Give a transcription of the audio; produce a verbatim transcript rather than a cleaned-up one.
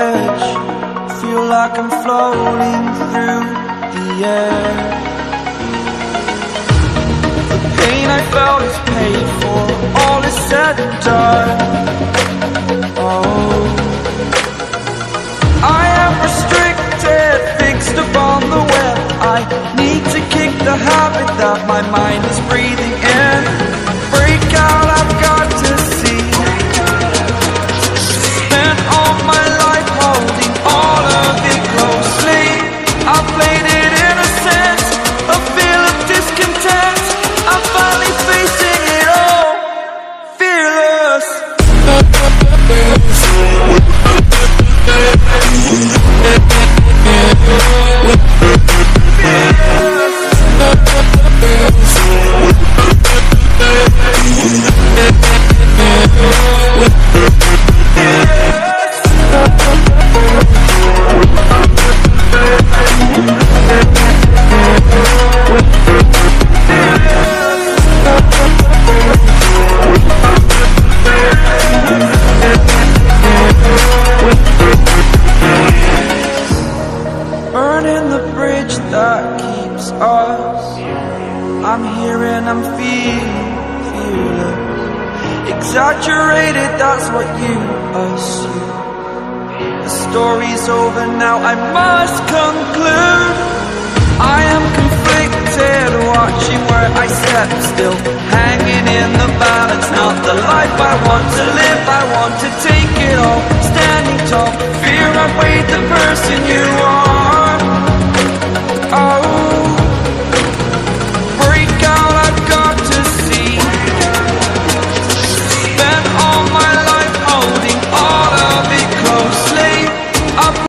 edge. Feel like I'm floating through the air. The pain I felt is paid for, all is said and done. Oh, I am restricted, fixed upon the web. I need to kick the habit that my mind is breathing in. Break out, I've got to see. Spent all my life holding all of it closely. I played it in a sense, a feel of discontent. I'm finally facing it all, fearless. I'm here and I'm feeling fearless. Exaggerated, that's what you assume. The story's over now, I must conclude. I am conflicted, watching where I step still, hanging in the balance, not the life I want to live. I want to take it all, standing tall. Fear I weighed the person you